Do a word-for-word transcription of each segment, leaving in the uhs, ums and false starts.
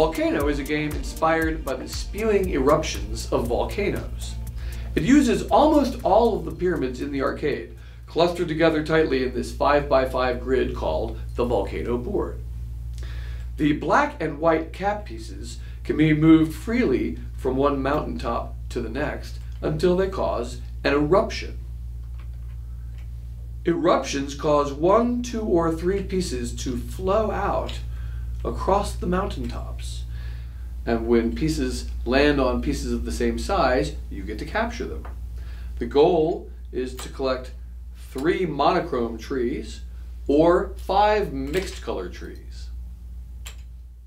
Volcano is a game inspired by the spewing eruptions of volcanoes. It uses almost all of the pyramids in the arcade, clustered together tightly in this five by five grid called the Volcano Board. The black and white cap pieces can be moved freely from one mountaintop to the next until they cause an eruption. Eruptions cause one, two, or three pieces to flow out across the mountaintops. And when pieces land on pieces of the same size, you get to capture them. The goal is to collect three monochrome trees or five mixed color trees.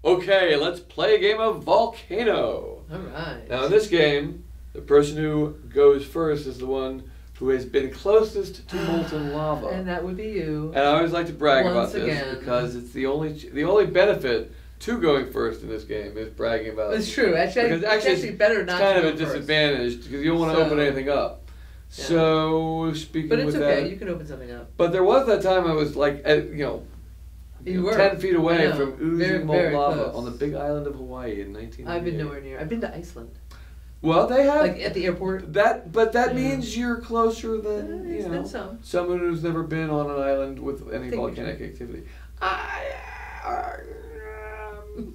Okay, let's play a game of Volcano. All right. Now in this game, the person who goes first is the one who has been closest to molten lava. And that would be you. And I always like to brag about this again, because it's the only the only benefit to going first in this game is bragging about it. It's true. Actually, because actually it's actually better not to go first. It's kind of a disadvantage because you don't want to so, open anything up. Yeah. So speaking but it's with okay. That, you can open something up. But there was that time I was like, at, you know, you know ten feet away from oozing molten lava close. On the big island of Hawaii in nineteen ninety-eight. I've been nowhere near. I've been to Iceland. Well, they have like at the airport. That, but that yeah. means you're closer than uh, you know some. someone who's never been on an island with any volcanic activity. I, uh, um,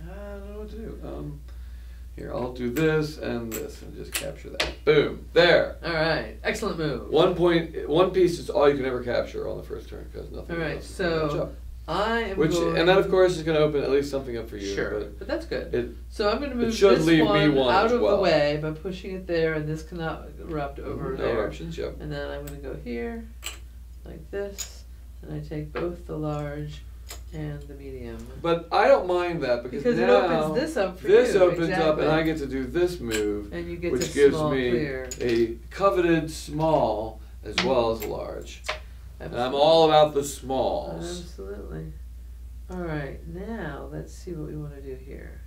I don't know what to do. Um, here, I'll do this and this and just capture that. Boom, there. All right, excellent move. One point, one piece is all you can ever capture on the first turn because nothing. All right, else so. I am Which, going and that of course is going to open at least something up for you. Sure, but, but that's good. It, so I'm going to move this leave one, one out of well. the way by pushing it there, and this cannot erupt over no there. Eruptions, yep. And then I'm going to go here, like this, and I take both the large and the medium. But I don't mind that because, because now it opens this up for this you. This opens exactly. up, and I get to do this move, and you get which to gives small me clear. a coveted small as well as large. Absolutely. I'm all about the smalls. Absolutely. All right, now let's see what we want to do here.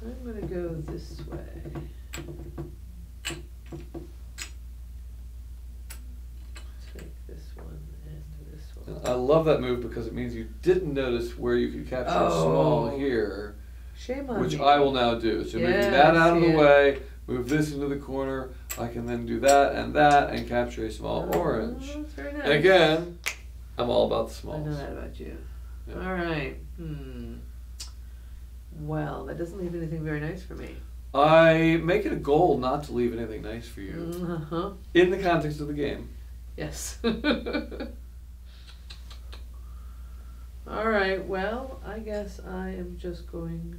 I'm going to go this way. Take this one and this one. I love that move because it means you didn't notice where you could capture oh. small here. Shame on which me. I will now do. So yes, move that out of the yeah. way, move this into the corner. I can then do that and that and capture a small oh, orange. That's very nice. And again, I'm all about the smalls. I know that about you. Yeah. All right. Hmm. Well, that doesn't leave anything very nice for me. I make it a goal not to leave anything nice for you. Uh-huh. In the context of the game. Yes. All right. Well, I guess I am just going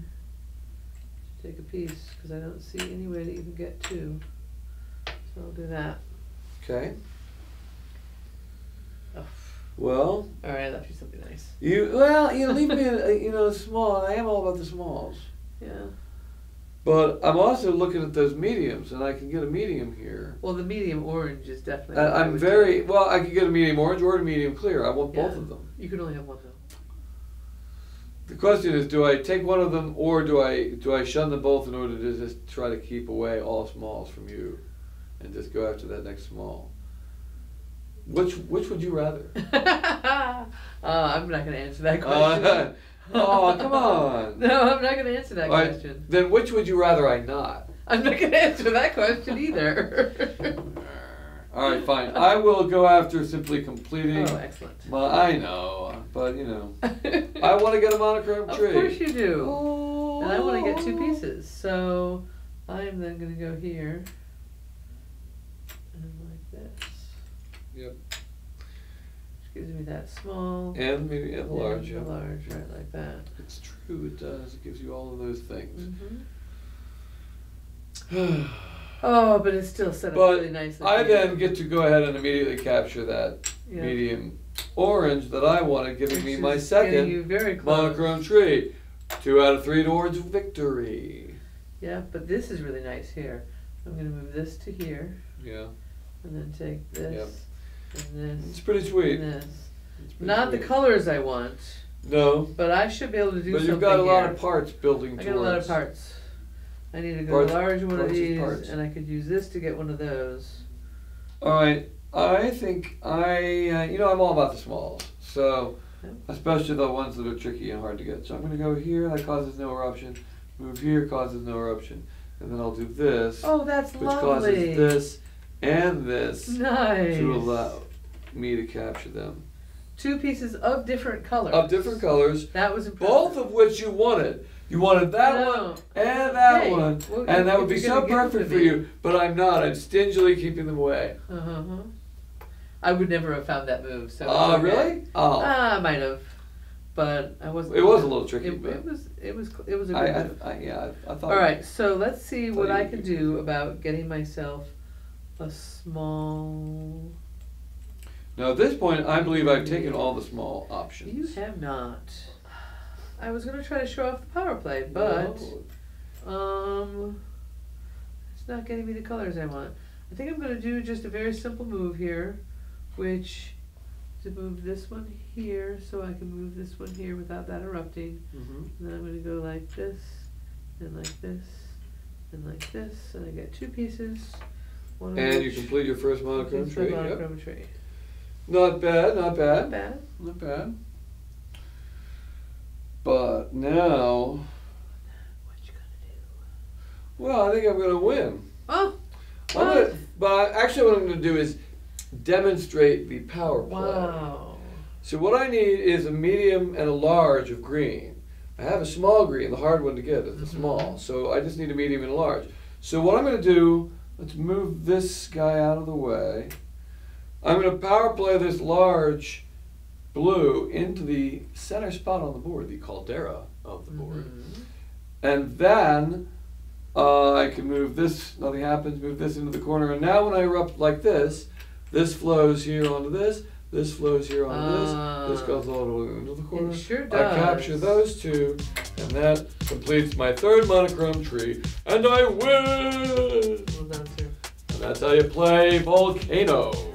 to take a piece because I don't see any way to even get to. So I'll do that. Okay. Oh. Well. All right, I left you something nice. You well, you leave me, a, you know, small. And I am all about the smalls. Yeah. But I'm also looking at those mediums, and I can get a medium here. Well, the medium orange is definitely. Uh, I'm very take. well. I could get a medium orange or a medium clear. I want yeah. both of them. You can only have one of them. The question is, do I take one of them, or do I do I shun them both in order to just try to keep away all smalls from you? And just go after that next small. Which which would you rather? uh, I'm not going to answer that question. Uh, oh, come on. No, I'm not going to answer that All question. Right, then which would you rather I not? I'm not going to answer that question either. All right, fine. I will go after simply completing. Oh, excellent. Well, I know, but you know. I want to get a monochrome tree. Of course you do. Oh. And I want to get two pieces. So I'm then going to go here. Yep. Which gives me that small. And maybe and large. And large, right, like that. It's true, it does. It gives you all of those things. Mm-hmm. Oh, but it's still set up but really nicely. I then get to go ahead and immediately capture that yep. medium orange that I wanted, giving Which me my second you very monochrome tree. Two out of three towards victory. Yeah, but this is really nice here. I'm going to move this to here. Yeah. And then take this. Yep. And this, it's pretty sweet. And this. It's pretty Not sweet. the colors I want. No. But I should be able to do but something But you've got a here. lot of parts building towards. I got a lot of parts. I need to go parts, large one of these, and I could use this to get one of those. All right. I think I, uh, you know, I'm all about the smalls. So especially the ones that are tricky and hard to get. So I'm going to go here, that causes no eruption, move here, causes no eruption, and then I'll do this, oh, that's which lovely. Causes this and this nice. To allow me to capture them. Two pieces of different colors. Of different colors. That was impressive. Both of which you wanted. You wanted that oh. one and that hey. One, well, and that would be so perfect for you, but I'm not. I'm stingily keeping them away. Uh-huh. I would never have found that move. So uh, okay. really? Oh, uh, I might have, but I wasn't. It was a little tricky. It, but it was. It was. It was a good I, move. I, I, yeah, I, I thought. All right, so let's see what I can do about getting myself a small. Now at this point, I believe I've taken all the small options. You have not. I was going to try to show off the power play, but no. um, it's not getting me the colors I want. I think I'm going to do just a very simple move here, which is to move this one here so I can move this one here without that erupting. Mm-hmm. And then I'm going to go like this, and like this, and like this, and I get two pieces. One and you complete your first monochrome trait. Monochrome yep. trait. Not bad, not bad. Not bad. Not bad. But now... What you gonna do? Well, I think I'm gonna win. Oh! What? I'm gonna, but actually what I'm gonna do is demonstrate the power play. Wow. So what I need is a medium and a large of green. I have a small green, the hard one to get is the mm-hmm. small. So I just need a medium and a large. So what I'm gonna do, let's move this guy out of the way. I'm going to power play this large blue into the center spot on the board, the caldera of the board. Mm-hmm. And then uh, I can move this, nothing happens, move this into the corner. And now when I erupt like this, this flows here onto this, this flows here onto uh, this, this goes all the way into the corner. It sure does. I capture those two, and that completes my third monochrome tree, and I win! Well done, sir. And that's how you play Volcano.